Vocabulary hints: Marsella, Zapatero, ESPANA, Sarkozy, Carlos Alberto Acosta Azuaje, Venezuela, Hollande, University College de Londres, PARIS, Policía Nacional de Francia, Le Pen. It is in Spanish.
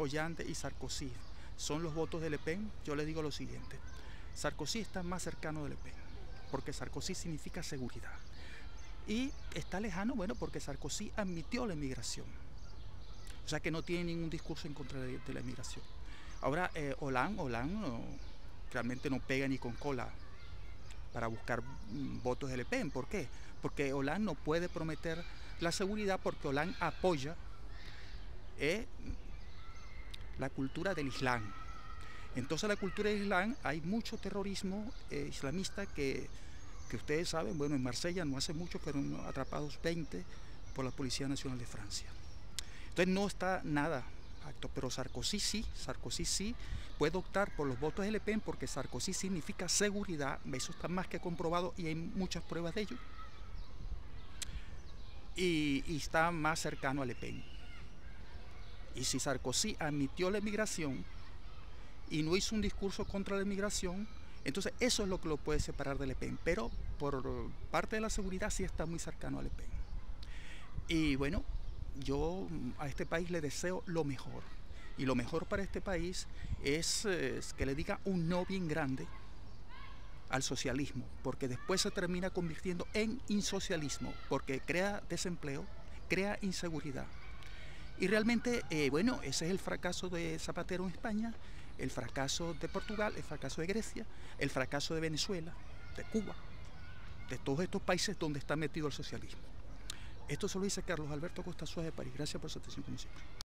Hollande y Sarkozy son los votos de Le Pen, yo les digo lo siguiente: Sarkozy está más cercano de Le Pen, porque Sarkozy significa seguridad. Y está lejano, bueno, porque Sarkozy admitió la emigración. O sea que no tiene ningún discurso en contra de la emigración. Ahora, Hollande no, realmente no pega ni con cola para buscar votos de Le Pen. ¿Por qué? Porque Hollande no puede prometer la seguridad, porque Hollande apoya la cultura del Islam. Entonces, la cultura del Islam, hay mucho terrorismo islamista que ustedes saben, bueno, en Marsella no hace mucho fueron atrapados 20 por la Policía Nacional de Francia. Entonces no está nada acto, pero Sarkozy sí puede optar por los votos de Le Pen, porque Sarkozy significa seguridad, eso está más que comprobado y hay muchas pruebas de ello. Y está más cercano a Le Pen. Y si Sarkozy admitió la emigración y no hizo un discurso contra la emigración, entonces eso es lo que lo puede separar de Le Pen, pero por parte de la seguridad sí está muy cercano a Le Pen. Y bueno, yo a este país le deseo lo mejor, y lo mejor para este país es que le diga un no bien grande al socialismo, porque después se termina convirtiendo en insocialismo, porque crea desempleo, crea inseguridad. Y realmente, bueno, ese es el fracaso de Zapatero en España, el fracaso de Portugal, el fracaso de Grecia, el fracaso de Venezuela, de Cuba, de todos estos países donde está metido el socialismo. Esto se lo dice Carlos Alberto Acosta Azuaje de París. Gracias por su atención, como siempre.